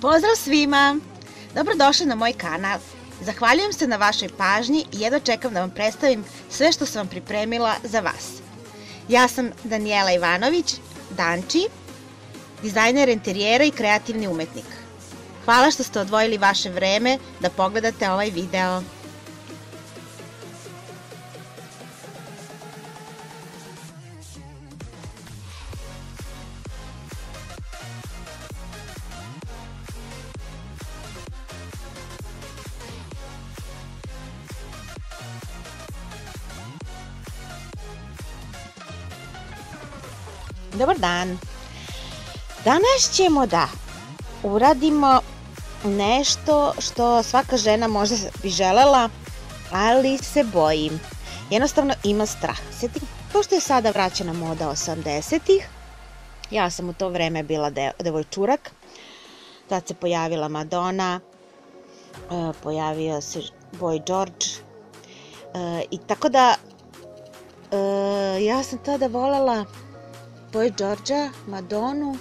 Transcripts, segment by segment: Pozdrav svima! Dobrodošli na moj kanal. Zahvaljujem se na vašoj pažnji i jedva čekam da vam predstavim sve što sam vam pripremila za vas. Ja sam Danijela Ivanović, Danči, dizajner interijera i kreativni umetnik. Hvala što ste odvojili vaše vreme da pogledate ovaj video. Dobar dan! Danas ćemo da uradimo nešto što svaka žena možda bi želela, ali se boji. Jednostavno ima strah. Pošto je sada vraćena moda 80-ih, ja sam u to vreme bila devojčurak, tad se pojavila Madonna, pojavio se boy George, i tako da ja sam tada voljela boy Georgea, Madonu,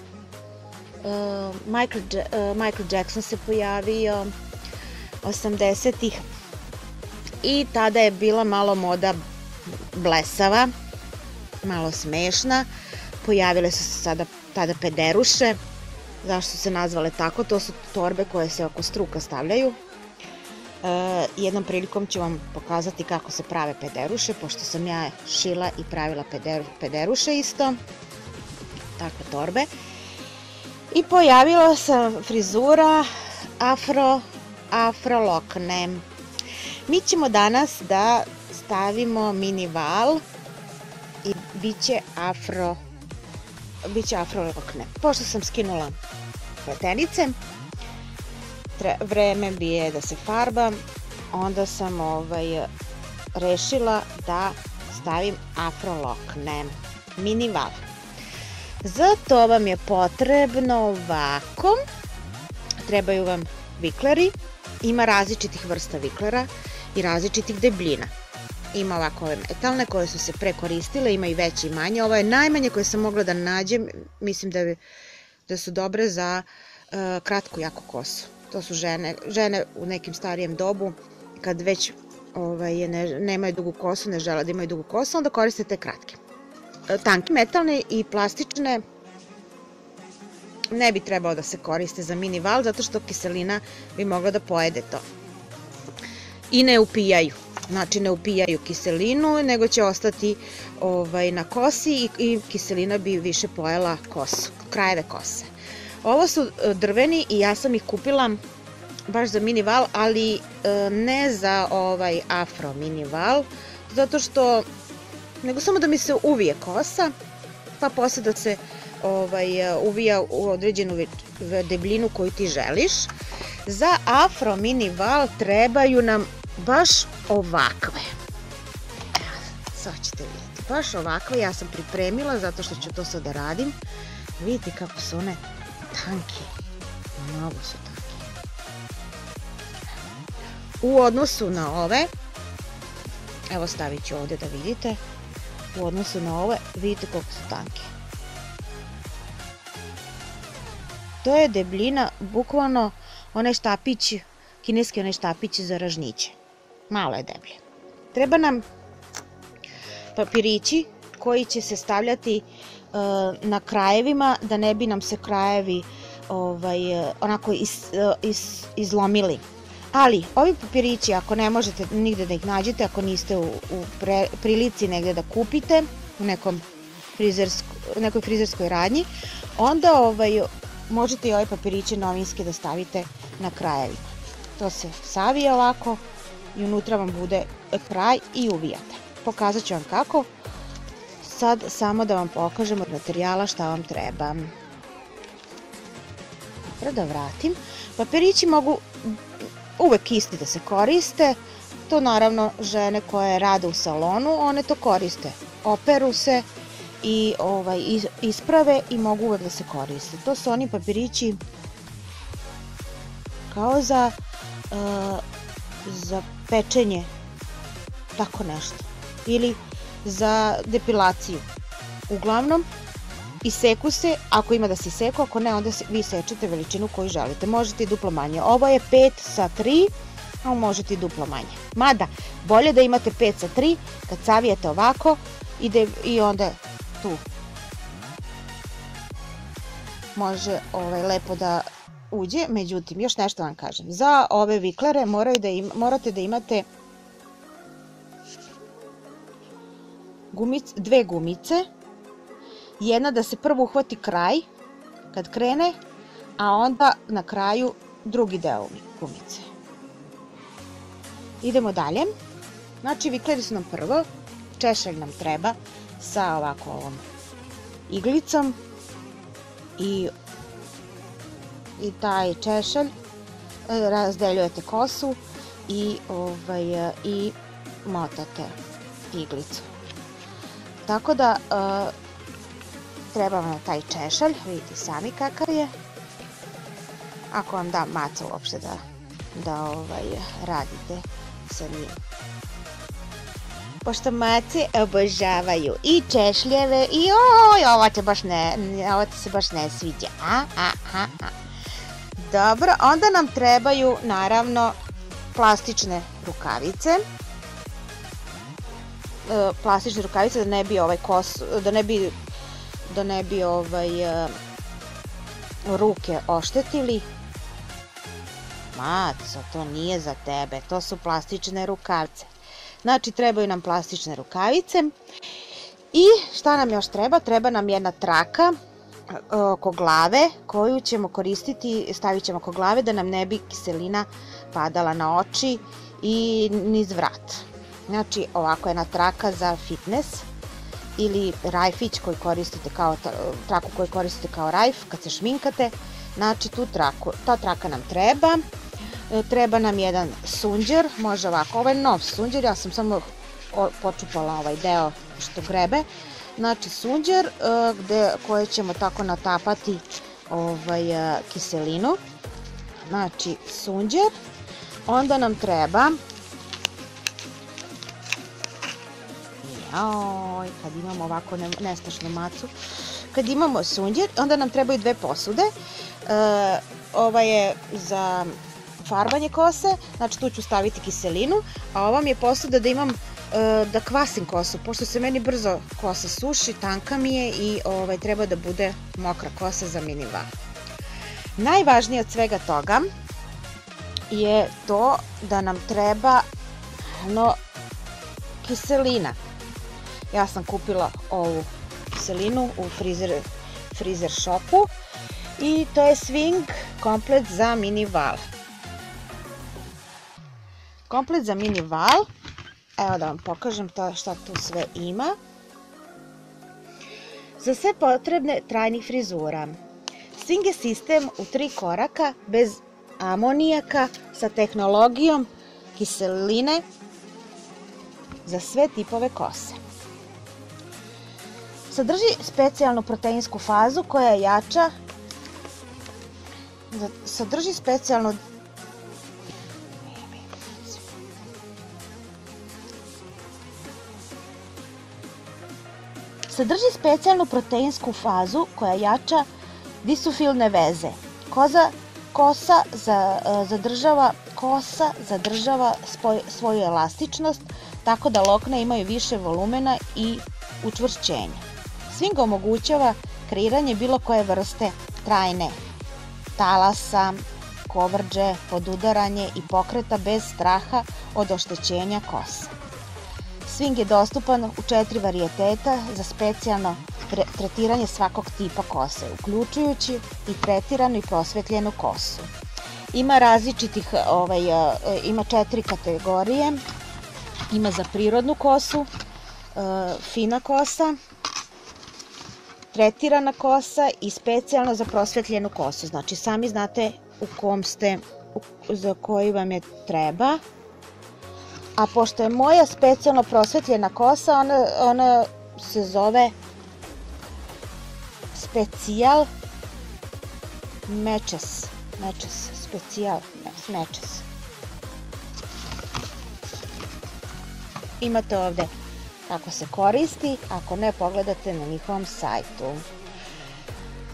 Michael Jackson se pojavio 80-ih i tada je bila malo moda blesava, malo smešna. Pojavile su se tada pederuše, zašto su se nazvale tako, to su torbe koje se oko struka stavljaju. Jednom prilikom ću vam pokazati kako se prave pederuše, pošto sam ja šila i pravila pederuše isto, takve torbe. I pojavila sam frizura AfroLokne. Mi ćemo danas da stavimo minival i bit će AfroLokne. Pošto sam skinula pletenice, vreme bi je da se farbam, onda sam rešila da stavim AfroLokne minival. Za to vam je potrebno ovako, trebaju vam vikleri, ima različitih vrsta viklera i različitih debljina. Ima ovako ove metalne koje su se prekoristile, ima i veće i manje, ovo je najmanje koje sam mogla da nađem, mislim da su dobre za kratku jako kosu. To su žene u nekim starijem dobu, kad već nemaju dugu kosu, ne žele da imaju dugu kosu, onda koriste te kratke. Tanke metalne i plastične ne bi trebalo da se koriste za minival, zato što kiselina bi mogla da pojede to. I ne upijaju, znači ne upijaju kiselinu, nego će ostati na kosi i kiselina bi više pojela kosu, krajeve kose. Ovo su drveni i ja sam ih kupila baš za minival, ali ne za ovaj afro minival, zato što, nego samo da mi se uvije kosa, pa posle da se uvija u određenu debljinu koju ti želiš. Za afro minival trebaju nam baš ovakve. Sad ćete vidjeti, baš ovakve, ja sam pripremila zato što ću to sad da radim. Vidite kako su one tanke, mnogo su tanke. U odnosu na ove, evo stavit ću ovdje da vidite, u odnosu na ove, vidite koliko su tanke. To je debljina, bukvalno onaj štapić, kineski onaj štapić za ražnjiće. Malo je deblje. Treba nam papirići koji će se stavljati na krajevima, da ne bi nam se krajevi onako izlomili. Ali ovi papirići, ako ne možete nigde da ih nađete, ako niste u prilici negde da kupite u nekoj frizerskoj radnji, onda možete i ove papiriće novinske da stavite na krajevima. To se savije ovako i unutra vam bude kraj i uvijate. Pokazat ću vam kako. Sad samo da vam pokažem od materijala šta vam treba. Da vratim. Papirići mogu uvek isti da se koriste. To naravno žene koje rade u salonu, one to koriste. Operu se i isprave i mogu uvek da se koriste. To su oni papirići kao za pečenje, tako nešto. Ili za depilaciju. Uglavnom, i seku se, ako ima da se seku, ako ne, onda vi sečete veličinu koju želite. Možete i duplo manje. Ovo je 5 sa 3, a možete i duplo manje. Mada, bolje da imate 5 sa 3, kad savijete ovako, ide i onda tu. Može lepo da uđe, međutim, još nešto vam kažem. Za ove viklere morate da imate dve gumice. Jedna da se prvo uhvati kraj kad krene, a onda na kraju drugi deo gumice. Idemo dalje. Znači, vikleri su nam prvo. Češalj nam treba sa ovako ovom iglicom. I taj češalj razdeljujete kosu i motate iglicu. Tako da treba vam taj češalj, vidite sami kakav je. Ako vam da maca uopšte da radite sa njim. Pošto mace obožavaju i češljeve i ovo ti se baš ne sviđa. Dobro, onda nam trebaju naravno plastične rukavice. Plastične rukavice da ne bi ruke oštetili. Maco, to nije za tebe, to su plastične rukavice. Znači, trebaju nam plastične rukavice. I šta nam još treba? Treba nam jedna traka oko glave koju ćemo koristiti, stavit ćemo oko glave da nam ne bi kiselina padala na oči i niz vrat. Znači, ovako jedna traka za fitness ili rajfić koji koristite kao traku koju koristite kao rajf kad se šminkate. Znači, ta traka nam treba. Treba nam jedan sunđer, može ovako, ovaj nov sunđer, ja sam samo počupala ovaj deo što grebe. Znači sunđer koje ćemo tako natapati kiselinu. Znači sunđer, onda nam treba, kad imamo ovako nestašnu macu, kad imamo sunđer, onda nam trebaju dve posude. Ova je za farbanje kose, znači tu ću staviti kiselinu, a ovam je posuda da imam da kvasim kosu, pošto se meni brzo kosa suši, tanka mi je i treba da bude mokra kosa za minival. Najvažnije od svega toga je to da nam treba kiselina. Ja sam kupila ovu kiselinu u frizer shopu i to je Swing komplet za minival. Komplet za minival, evo da vam pokažem šta tu sve ima. Za sve potrebne trajnih frizura. Swing je sistem u 3 koraka bez amonijaka sa tehnologijom kiseline za sve tipove kose. Sadrži specijalnu proteinsku fazu koja je jača. Sadrži specijalnu Sadrži specijalnu proteinsku fazu koja jača disofilne veze. Kosa zadržava svoju elastičnost tako da lokna imaju više volumena i učvršćenja. Swing omogućava kreiranje bilo koje vrste trajne talasa, kovrđe, podudaranje i pokreta bez straha od oštećenja kosa. Swing je dostupan u 4 varijateta za specijalno tretiranje svakog tipa kose, uključujući i tretiranu i prosvetljenu kosu. Ima različitih, ima 4 kategorije, ima za prirodnu kosu, fina kosa, tretirana kosa i specijalno za prosvetljenu kosu. Znači, sami znate za koji vam je treba. A pošto je moja specijalno prosvetljena kosa, ona se zove specijal matches. Imate ovde kako se koristi, ako ne pogledate na njihovom sajtu.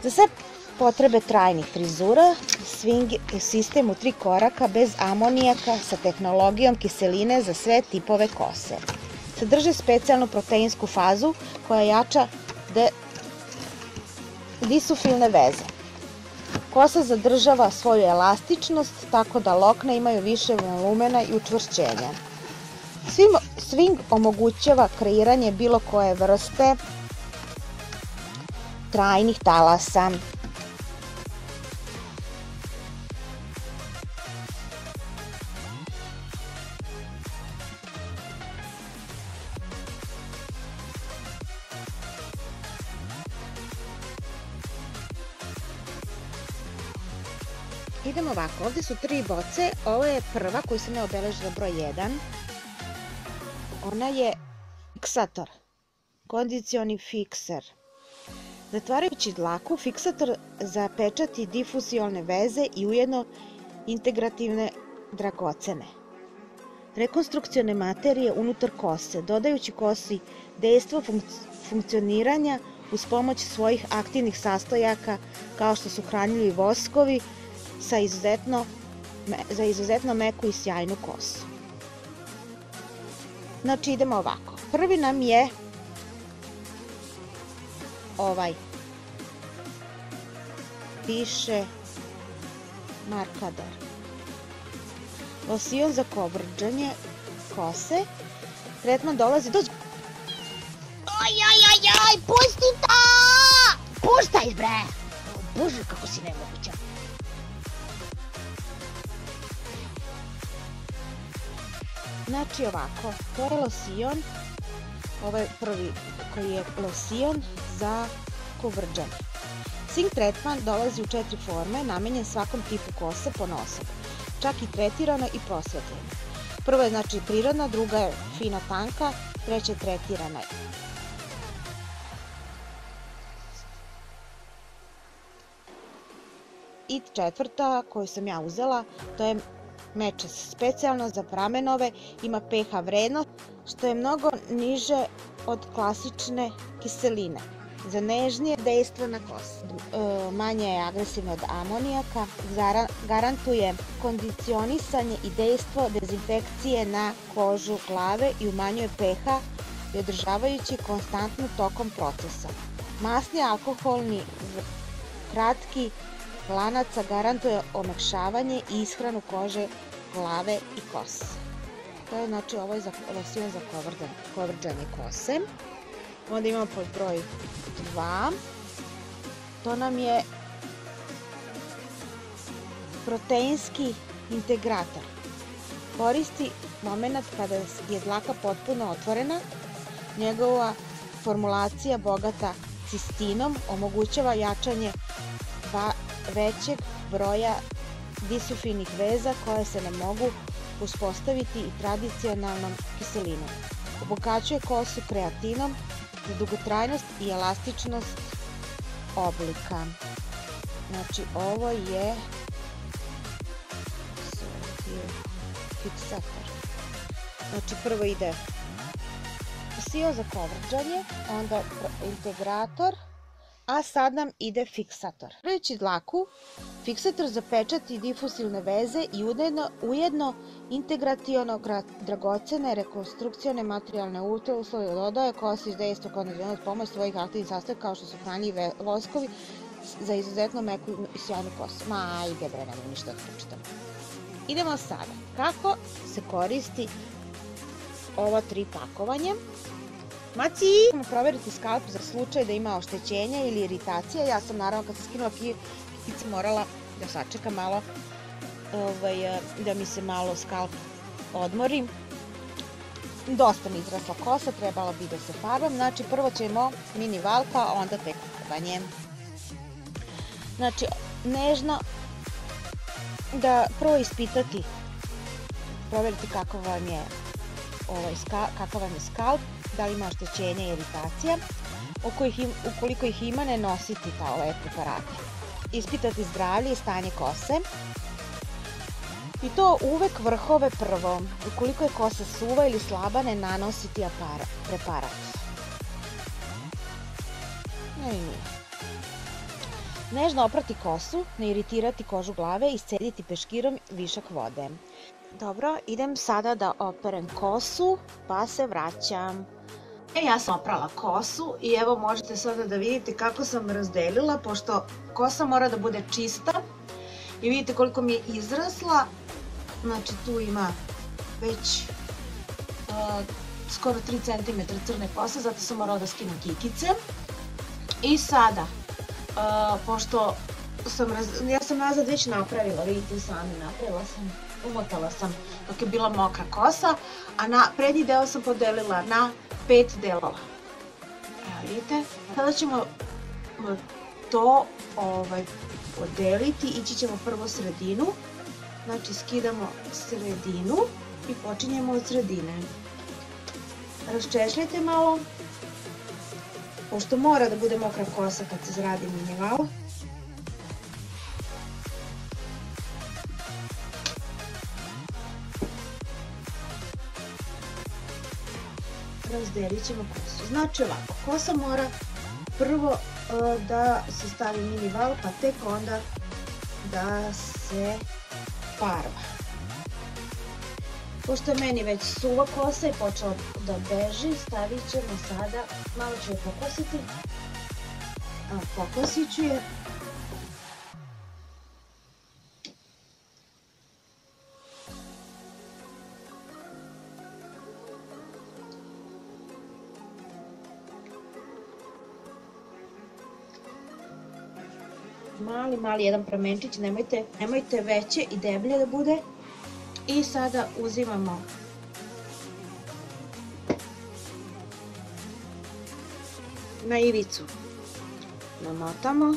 Za sve potrebe trajnih frizura, Swing je sistem u 3 koraka bez amonijaka sa tehnologijom kiseline za sve tipove kose. Sadrži specijalnu proteinsku fazu koja jača disufilne veze. Kosa zadržava svoju elastičnost tako da lokna imaju više volumena i učvršćenja. Swing omogućava kreiranje bilo koje vrste trajnih talasa. Idemo ovako, ovdje su 3 boce, ovo je prva koju sam ja obeležila broj 1. Ona je fiksator, kondicioni fikser. Zatvarajući dlaku, fiksator zapečati difuzione veze i ujedno integrativne dragocene rekonstrukcione materije unutar kose, dodajući kosi dejstvo funkcioniranja uz pomoć svojih aktivnih sastojaka kao što su hranjivi voskovi za izuzetno meku i sjajnu kosu. Znači idemo ovako. Prvi nam je ovaj. Piše markador. Losion za kovrđanje kose. Tretman dolazi do... Oj, pusti to! Puštaj, bre! Bože, kako si nemoguća. Znači ovako, to je losion, ovo je prvi koji je losion za kovrđanje. Swing tretman dolazi u 4 forme, namenjen svakom tipu kose ponaosob, čak i tretirano i prosvetljeno. Prva je znači prirodna, druga je fina tanka, treća je tretirana. I četvrta koju sam ja uzela, to je matches, specijalno za pramenove, ima pH vrednost, što je mnogo niže od klasične kiseline. Za nežnije dejstvo na kosu. Manje je agresivno od amonijaka, garantuje kondicionisanje i dejstvo dezinfekcije na kožu glave i umanjuje pH, održavajući konstantno tokom procesa. Masni alkoholni kratki lanaca garantuje omekšavanje i ishranu kože, glave i kose. To je znači ovo je losion za kovrđanje kose. Onda imamo pod broj 2. To nam je proteinski integrator. Koristi moment kada je dlaka potpuno otvorena. Njegova formulacija bogata cistinom omogućava jačanje većeg broja disufinih veza koje se ne mogu uspostaviti i tradicionalnom kiselinom. Obogaćuje kosu kreatinom za dugotrajnost i elastičnost oblika. Znači ovo je fiksator. Znači prvo ide losion za kovrđanje, onda integrator, a sad nam ide fiksator. Zatvarajući dlaku, fiksator zapečati difusilne veze i ujedno integrativno dragocene rekonstrukcione materijalne uslove dodaje kosi dejstvo kondicioniranja uz pomoć svojih aktivnih sastojaka kao što su hranjivi voskovi za izuzetno meku i sjajnu kosu. Ma, ajde bre, nemoj ništa odpuštam. Idemo sada. Kako se koristi ovo 3 pakovanje? Maci! Možemo proveriti skalp za slučaj da ima oštećenja ili iritacija. Ja sam naravno kad sam skinula kikice morala da sačekam malo da mi se malo skalp odmori. Dosta mi izrasla kosa, trebala bi da se farbam. Znači prvo ćemo MiniVal pa onda tek farbanje. Znači nežno da prvo ispitati, proveriti kakav vam je skalp, da li ima oštećenja i iritacija, ukoliko ih ima ne nositi ove preparate. Ispitati zdravlje i stanje kose i to uvek vrhove prvo, ukoliko je kosa suva ili slaba ne nanositi preparat. Nežno oprati kosu, ne iritirati kožu glave i iscediti peškirom višak vode. Dobro, idem sada da operem kosu, pa se vraćam. Ja sam oprala kosu i evo možete sada da vidite kako sam razdelila, pošto kosa mora da bude čista. I vidite koliko mi je izrasla, znači tu ima već skoro 3 cm crne kose, zato sam morala da skinem kikice. I sada, pošto ja sam nazad već napravila, vidite sami, napravila sam, umotala sam dok je bila mokra kosa, a prednji deo sam podelila na 5 delova. Evo vidite, sada ćemo to podeliti, ići ćemo prvo sredinu, znači skidamo sredinu i počinjemo od sredine. Raščešljajte malo, pošto mora da bude mokra kosa kad se zradi MiniVal. Razdelit ćemo kosu. Znači ovako, kosa mora prvo da se stavi MiniVal, pa tek onda da se farba. Pošto je meni već suva kosa i počela da beži, stavit ćemo sada, malo ću je pokositi. Pokosit ću je. Mali jedan pramenčić, nemojte veće i deblje da bude. I sada uzimamo na ivicu, namotamo.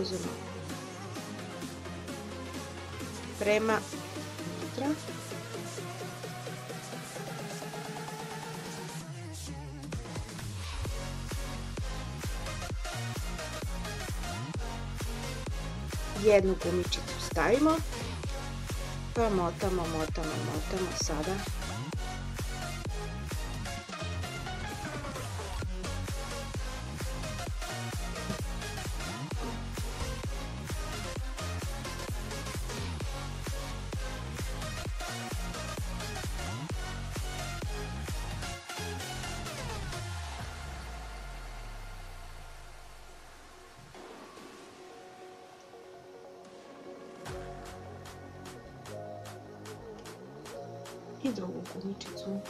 Uzimamo prema unutra. Jednu gumičicu stavimo, pa motamo sada. I drugu gumičicu.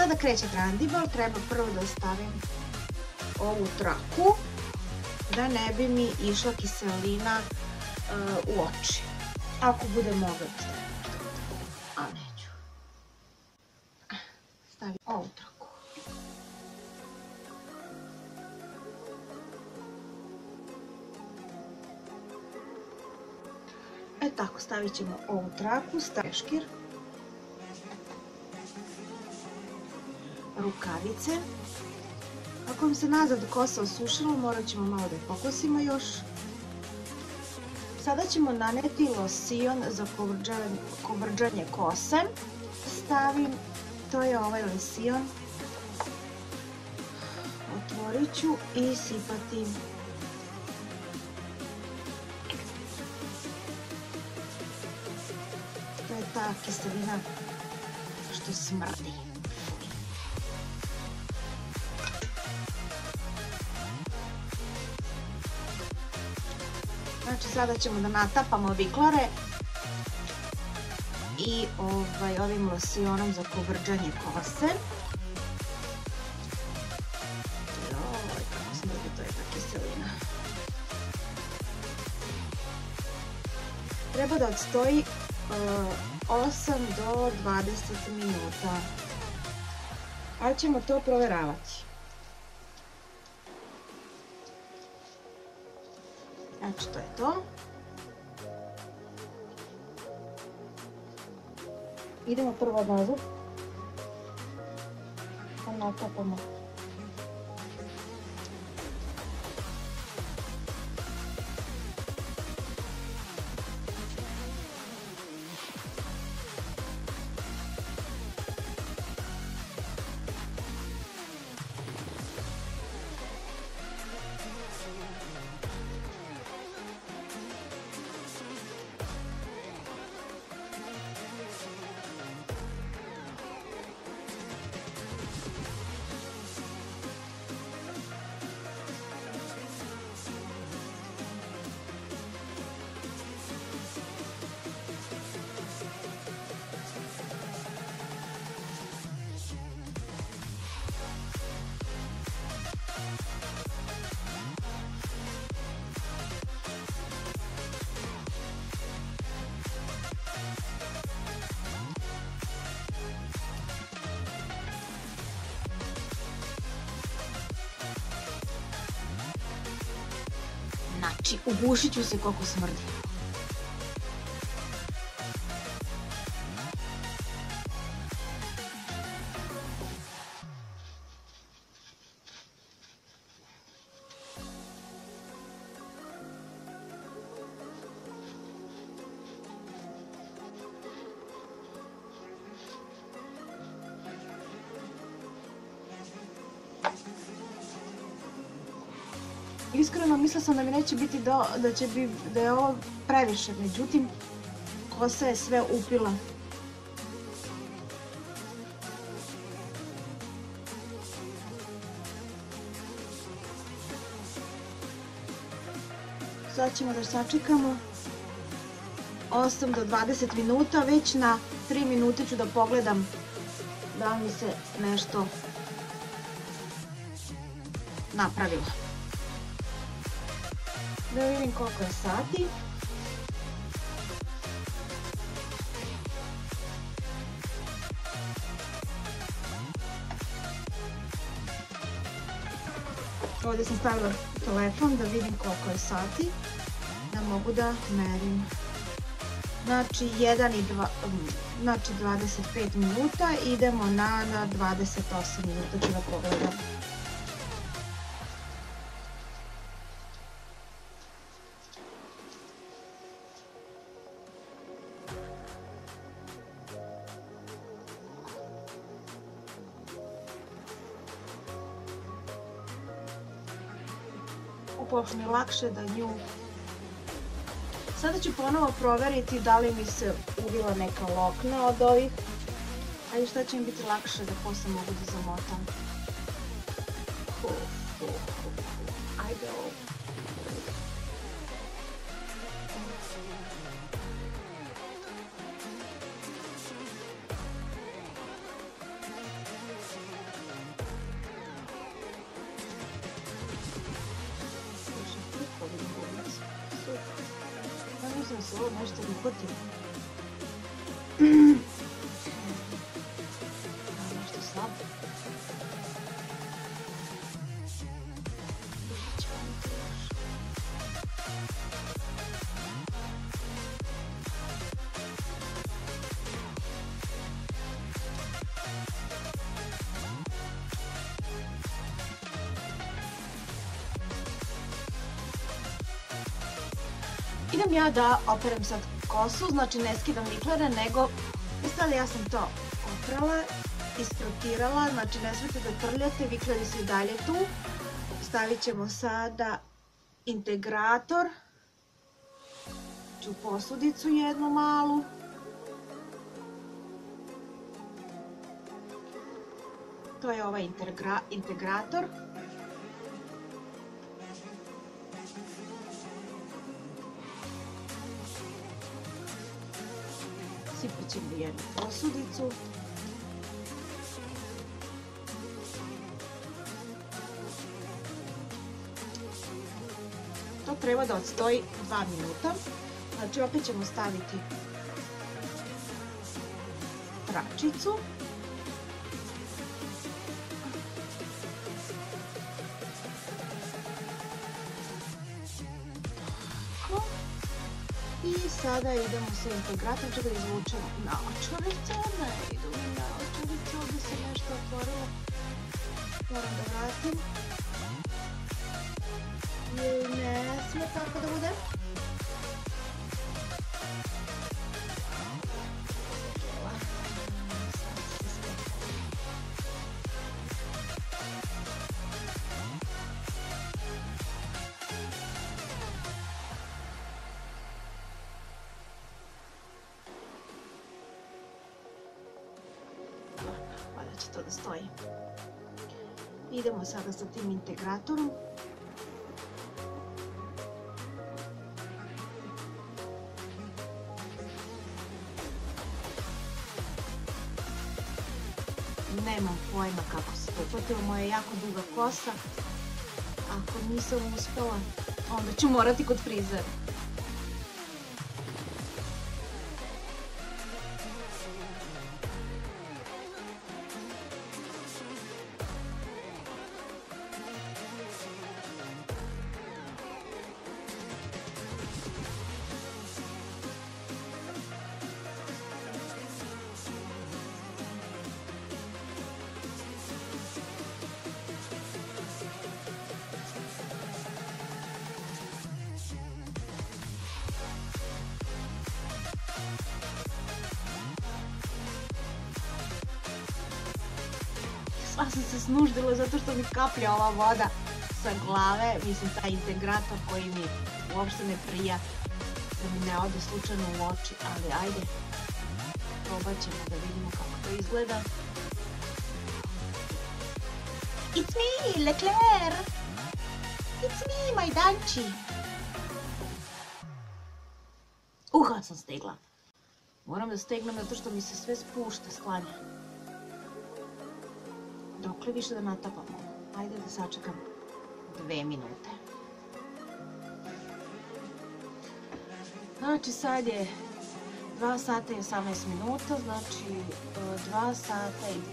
Sada kreće Danijela, treba prvo da stavim ovu traku da ne bi mi išla kiselina u oči. Ako bude mogla da stavim, a neću. Stavim ovu traku. E tako, stavit ćemo ovu traku, stavim šeškir, rukavice. Ako vam se nazad kosa osušila, morat ćemo malo da je pokosimo još. Sada ćemo naneti losjon za kovrđanje kose. Stavim, to je ovaj losjon, otvorit ću i sipati. To je ta kiselina što smrdi. Znači sada ćemo da natapamo viklare i ovim losjonom za kovrđanje kose. Joj, kako smrdi, to je ta kiselina. Treba da odstoji 8 do 20 minuta. Ali ćemo to proveravati. Znači, to je to. Idemo prvo odnazad. Natapamo. Znači, ugušit ću se koliko smrdi. Iskreno, mislila sam da mi neće biti da je ovo previše, međutim, kosa je sve upila. Sad ćemo da sačekamo 8 do 20 minuta, već na 3 minute ću da pogledam da mi se nešto napravilo. Da vidim koliko je sati. Ovdje sam stavila telefon da vidim koliko je sati, da mogu da merim. Znači 25 minuta, idemo na 28 minuta ću da pogledam. Uopšte mi je lakše da nju... Sada ću ponovo proveriti da li mi se uvila neka lokna od ovih, a i šta će mi biti lakše da posle mogu da zamotam. Ajde ovo. всего на что не хватит. Idem ja da operem sad kosu, znači ne skidam niklere, nego sad ja sam to oprala, isfrotirala, znači ne smete da trljate, vikleri su i dalje tu. Stavit ćemo sada integrator, ću posudicu jednu malu. To je ovaj integrator. Sipat ćemo jednu posudicu. To treba da odstoji 2 minuta. Znači opet ćemo staviti tračicu. Sada idemo sa integratom, čega izvučemo naočarice, ne idu mi naočarice, ovdje se nešto otvorilo, moram da vratim. Ne smije tako da bude. To da stoji. Idemo sada sa tim integratorom. Nemam pojma kako se to potrebno, moja jako duga kosa. Ako nisam uspela, onda ću morati kod frizera. Pa sam se snuždila zato što mi kaplja ova voda sa glave, mislim taj integrator koji mi uopšte ne prija, da mi ne ode slučajno u oči, ali ajde, probat ćemo da vidimo kako to izgleda. It's me, Leclerc! It's me, Majdanči! Kad sam stegla. Moram da stegnem zato što mi se sve spušta, sklanja. Dokle više da natapamo. Ajde da sačekam 2 minute. Znači sad je 2 sata i 18 minuta, znači 2 sata i 20.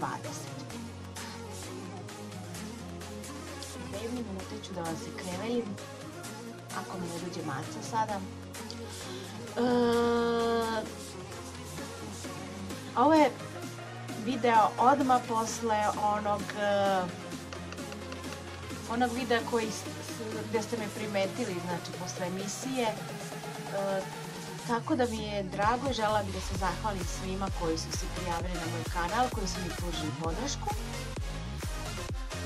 2 minute ću da vas se krevelim, ako mi ne dođe maca sada. Ovo je video odmah posle onog videa gdje ste me primetili, znači posle emisije, tako da mi je drago, želim da se zahvalim svima koji su se prijavili na moj kanal, koji su mi pružili podršku,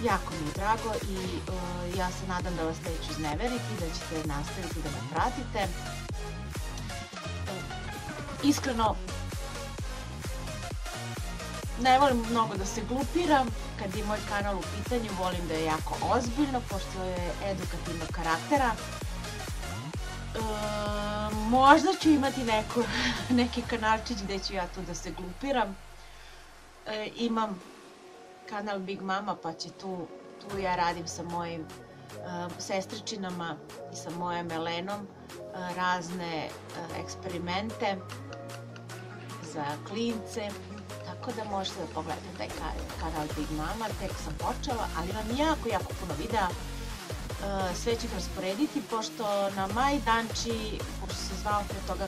jako mi je drago i ja se nadam da vas neću izneveriti, da ćete nastaviti da me pratite. Iskreno, ne volim mnogo da se glupiram, kad je moj kanal u pitanju volim da je jako ozbiljno, pošto je edukativnog karaktera. Možda ću imati neki kanalčić gdje ću ja tu da se glupiram. Imam kanal Big Mama pa će tu ja radim sa mojim sestričinama I sa mojom Elenom razne eksperimente za klince, tako da možete da pogledate taj kanal Big Mama, tek sam počela, ali imam jako puno videa, sve ću ih rasporediti, pošto na maj danči, pošto se zvao pre toga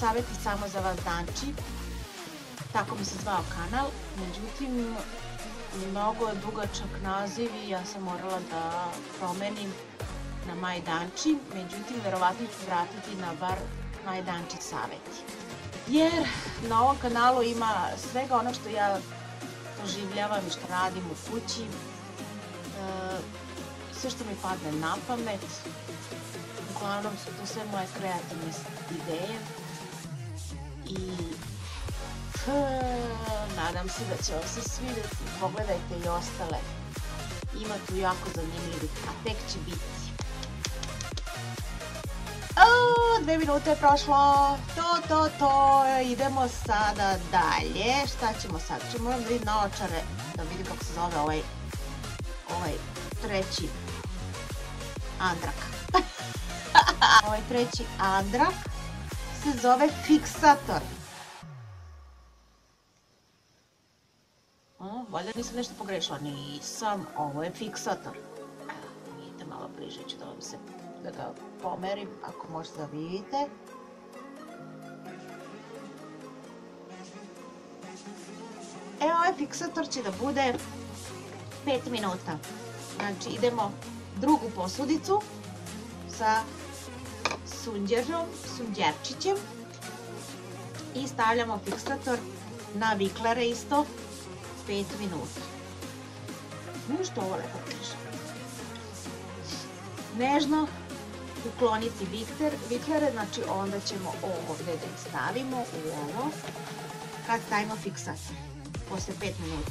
savjeti samo za vas danči, tako mi se zvao kanal, međutim mnogo je dugačak naziv I ja sam morala da promenim na maj danči, međutim verovatno ću vratiti na bar maj danči savjeti. Jer na ovom kanalu ima svega ono što ja doživljavam I što radim u kući, sve što mi padne na pamet, uglavnom su to sve moje kreativne ideje I nadam se da će vam se svidjeti, pogledajte I ostale, ima tu jako zanimljivih, a tek će biti. 2 minute je prošlo, to, idemo sada dalje, šta ćemo sad, moram da vidim naočare, da vidim kako se zove ovaj treći andrak. Ovaj treći andrak se zove fiksator. Valjda nisam nešto pogrešila, nisam, ovo je fiksator. Idite malo bliže, ću da vam se... da ga pomerim, ako možete da vidite. Evo ovaj fiksator će da bude 5 minuta. Znači idemo drugu posudicu sa sunđerčićem I stavljamo fiksator na viklare isto 5 minuta. Što ovo lepo piše? Nežno ukloniti viklere, znači onda ćemo ovdje da ih stavimo u ovo kad stavimo fiksator posle 5 minuta.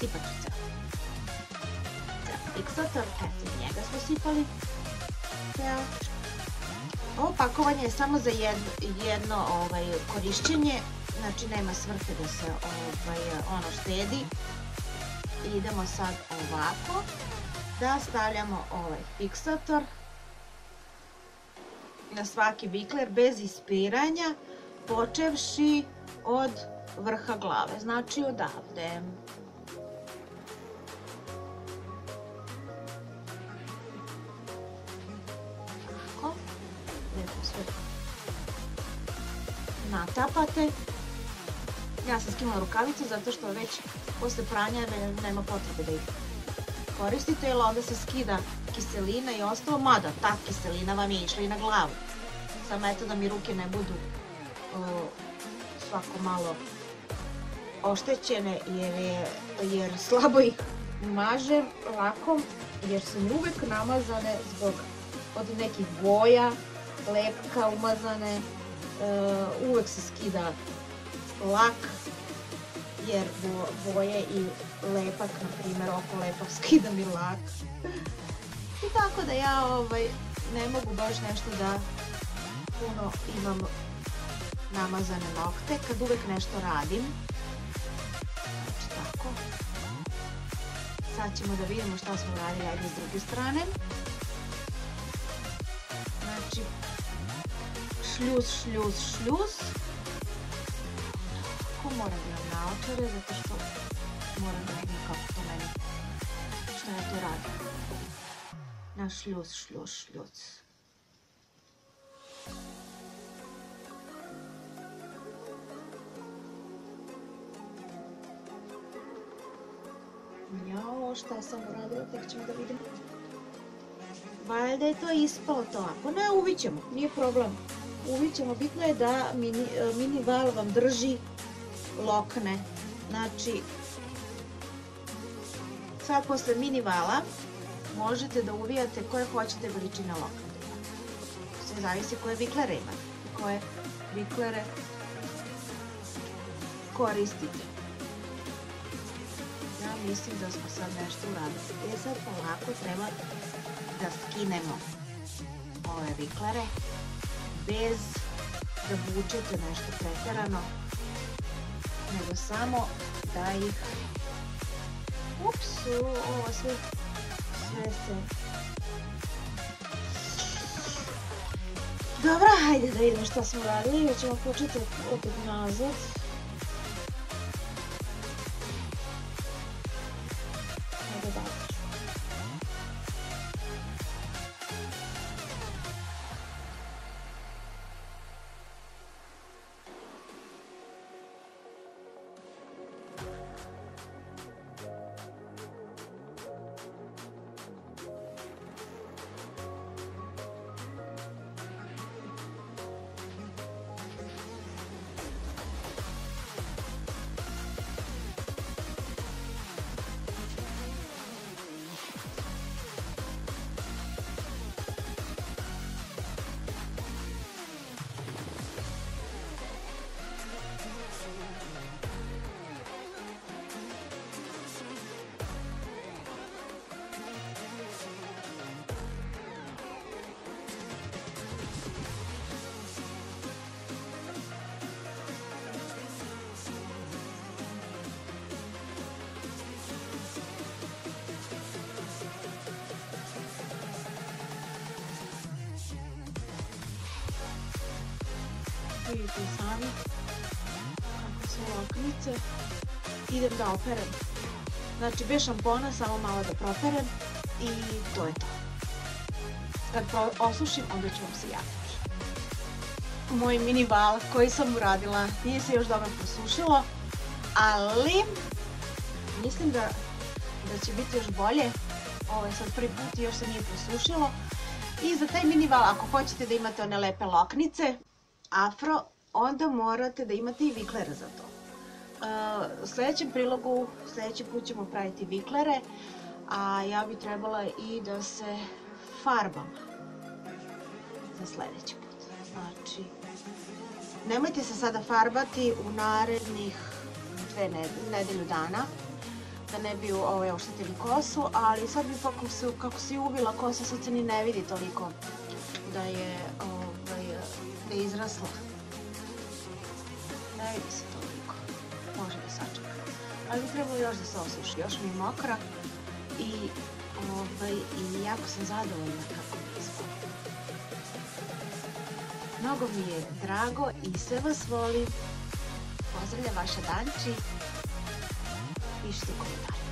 Sipat ću ceo. Ceo fiksator, eto njega smo sipali. Ceo. Ovo pakovanje je samo za jedno korišćenje, znači nema svrhe da se ono štedi. Idemo sad ovako, da stavljamo ovaj fiksator na svaki vikler bez ispiranja, počevši od vrha glave, znači odavde. Natapate. Ja sam skinula rukavicu zato što već posle pranja nema potrebe da ih koristite, jer onda se skida kiselina I ostalo, mada ta kiselina vam je išla I na glavu. Samo eto da mi ruke ne budu svako malo oštećene jer slabo ih mažem lakom jer su mi uvek namazane zbog od nekih boja, lepka umazane, uvek se skida lak, jer boje I lepak, na primjer oko lepak skida mi lak. I tako da ja ne mogu baš nešto da puno imam namazane nokte, kad uvek nešto radim. Znači tako. Sad ćemo da vidimo šta smo radili ajde s druge strane. Znači, šljuz. Tako moram da imam naočare, zato što moram da vidim kako to meni, što ja to radim. Na šljuz. Jao, šta sam uradila, tek ćemo da vidim. Valjda je to ispalo to, ako ne uvićemo, nije problem. Uvićemo, bitno je da MiniVal vam drži lokne. Znači, sad posle MiniVala možete da uvijate koje hoćete veličine lokne. Sve zavisi koje viklere imate, koje viklere koristite. Ja mislim da smo sad nešto uradili. Sad polako treba da skinemo ove viklere bez da vučete nešto pretjerano, nego samo da ih upsu, ovo sve se. Dobro, hajde da vidimo što smo radili, jer ćemo početi opet nazad. Vidite sami kako su loknice. Idem da operem, znači bez šampona, samo malo da properem i to je to. Kad osušim, onda ću vam se javiti. Moj minival koji sam uradila nije se još dobro posušilo, ali mislim da će biti još bolje. Ovo je sad prvi put i još se nije posušilo. I za taj minival, ako hoćete da imate one lepe loknice afro, onda morate da imate i viklera za to. U sljedećem prilogu, sljedeći put ćemo praviti viklere, a ja bi trebala i da se farbam za sljedeći put. Znači, nemojte se sada farbati u narednih 2 nedelju dana, da ne bi oštetili kosu, ali sad bi kako si uvila kosa, sad se ni ne vidi toliko da je izrasla. Ne vidi se toliko. Može da sačeka. Ali treba još da se osuši. Još mi je mokra i jako sam zadovoljna kako mi izgleda. Mnogo mi je drago i sve vas volim. Pozdravlja vaša Danči. Pišite komentare.